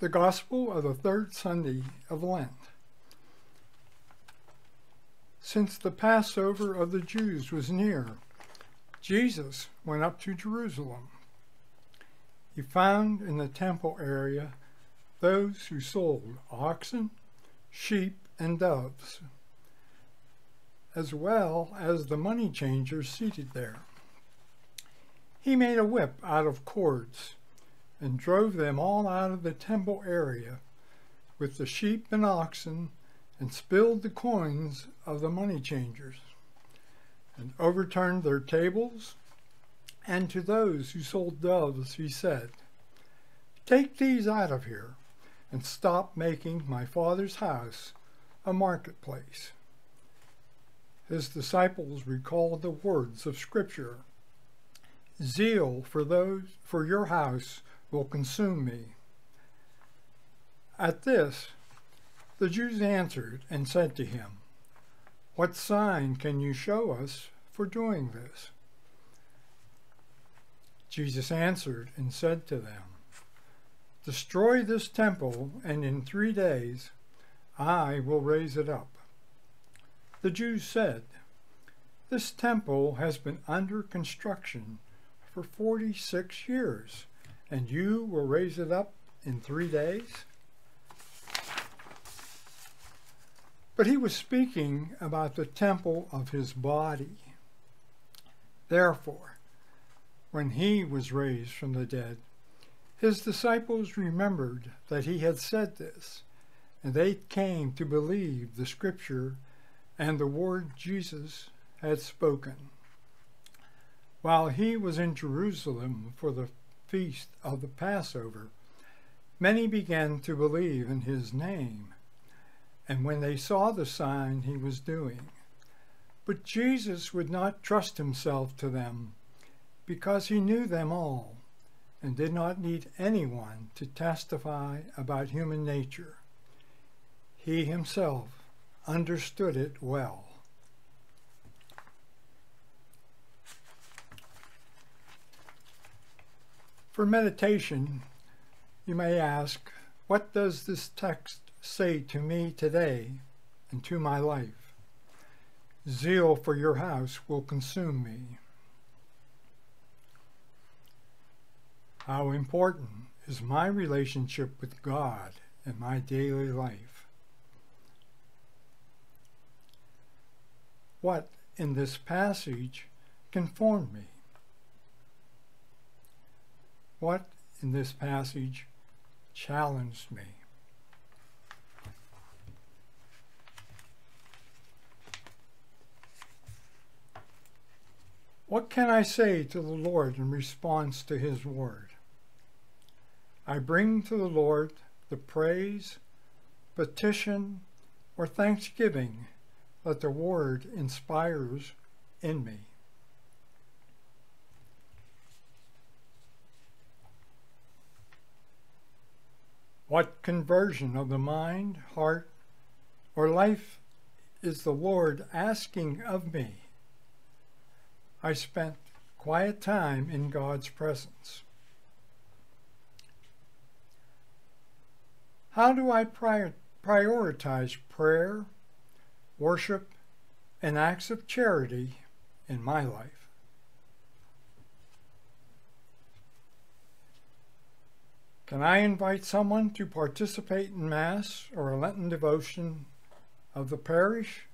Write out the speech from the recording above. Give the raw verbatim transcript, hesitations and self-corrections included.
The Gospel of the Third Sunday of Lent. Since the Passover of the Jews was near, Jesus went up to Jerusalem. He found in the temple area those who sold oxen, sheep, and doves, as well as the money changers seated there. He made a whip out of cords and drove them all out of the temple area with the sheep and oxen, and spilled the coins of the money changers, and overturned their tables. And to those who sold doves he said, "Take these out of here, and stop making my Father's house a marketplace." His disciples recalled the words of Scripture, "Zeal for those for your house will consume me." At this, the Jews answered and said to him, "What sign can you show us for doing this?" Jesus answered and said to them, "Destroy this temple, and in three days I will raise it up." The Jews said, "This temple has been under construction for forty-six years, and you will raise it up in three days?" But he was speaking about the temple of his body. Therefore, when he was raised from the dead, his disciples remembered that he had said this, and they came to believe the Scripture and the word Jesus had spoken. While he was in Jerusalem for the feast of the Passover, many began to believe in his name, and when they saw the sign he was doing. But Jesus would not trust himself to them, because he knew them all and did not need anyone to testify about human nature. He himself understood it well. For meditation, you may ask, what does this text say to me today and to my life? Zeal for your house will consume me. How important is my relationship with God in my daily life? What in this passage conformed me? What in this passage challenged me? What can I say to the Lord in response to his word? I bring to the Lord the praise, petition, or thanksgiving that the word inspires in me. What conversion of the mind, heart, or life is the Lord asking of me? I spent quiet time in God's presence. How do I prior prioritize prayer, worship, and acts of charity in my life? Can I invite someone to participate in Mass or a Lenten devotion of the parish?